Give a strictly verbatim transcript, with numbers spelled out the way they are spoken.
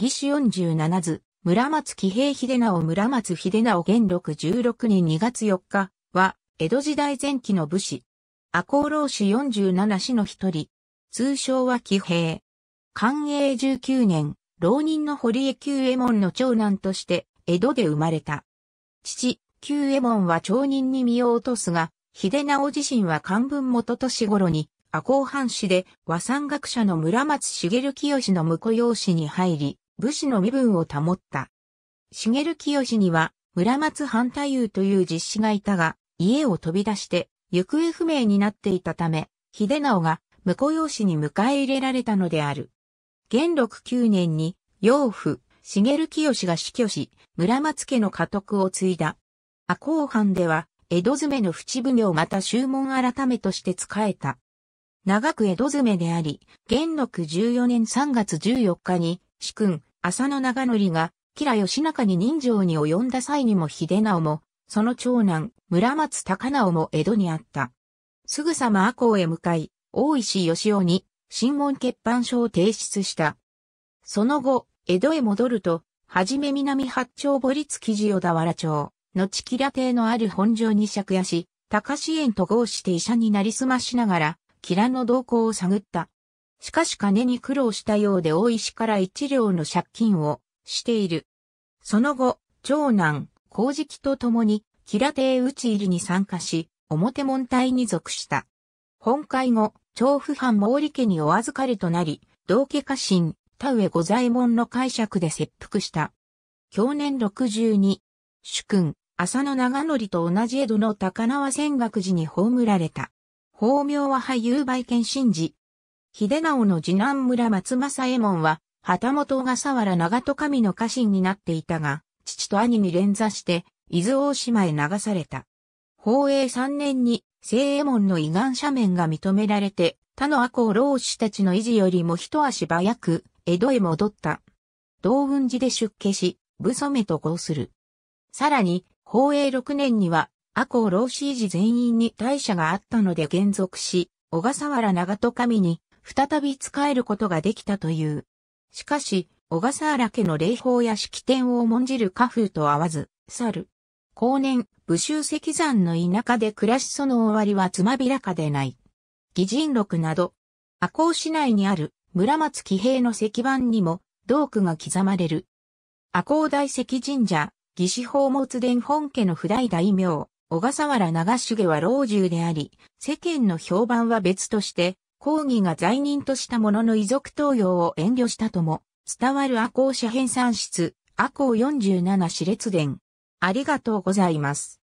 義士よんじゅうなな図、村松喜平秀直村松秀直元禄じゅうろくねんにがつよっかは、江戸時代前期の武士。赤穂浪士よんじゅうなな士の一人。通称は喜平。寛永じゅうきゅうねん、浪人の堀江久右衛門の長男として、江戸で生まれた。父、久右衛門は町人に身を落とすが、秀直自身は寛文元年頃に、赤穂藩士で和算学者の村松茂清の婿養子に入り、武士の身分を保った。茂清には村松半太夫という実子がいたが、家を飛び出して行方不明になっていたため、秀直が婿養子に迎え入れられたのである。元禄きゅうねんに養父、茂清が死去し、村松家の家督を継いだ。赤穂藩では、江戸詰めの淵奉行また衆門改めとして仕えた。長く江戸詰めであり、元禄じゅうよねんさんがつじゅうよっかに、主君、浅野長典が、吉良義仲に刃傷に及んだ際にも秀直も、その長男、村松孝直も江戸にあった。すぐさま赤穂へ向かい、大石義雄に、進門欠藩書を提出した。その後、江戸へ戻ると、はじめ南八丁堀築地小田原町、後吉良邸のある本所に借家し、高士園と合して医者になりすましながら、吉良の動向を探った。しかし金に苦労したようで大石から一両の借金をしている。その後、長男、光直と共に、吉良邸討ち入りに参加し、表門隊に属した。本会後、長府藩毛利家にお預かりとなり、道家家臣、田上五左衛門の介錯で切腹した。享年ろくじゅうに、主君、浅野長典と同じ江戸の高輪泉岳寺に葬られた。法名は俳優梅見真治。秀直の次男村松正右衛門は、旗本小笠原長門守の家臣になっていたが、父と兄に連座して、伊豆大島へ流された。宝永さんねんに、清右衛門の依願赦免が認められて、他の赤穂浪士たちの維持よりも一足早く、江戸へ戻った。道雲寺で出家し、部祖めと号する。さらに、宝永ろくねんには、赤穂浪士維持全員に大赦があったので還俗し、小笠原長門守に再び仕えることができたという。しかし、小笠原家の礼法や式典を重んじる家風と合わず、去る。後年、武州石山の田舎で暮らしその終わりはつまびらかでない。義人録など、赤穂市内にある村松喜平の石版にも、同句が刻まれる。赤穂大石神社、義士宝物殿本家の譜代大名。小笠原長重は老中であり、世間の評判は別として、公儀が罪人とした者の遺族登用を遠慮したとも、伝わる赤穂詩編纂室、赤穂よんじゅうなな熾烈伝。ありがとうございます。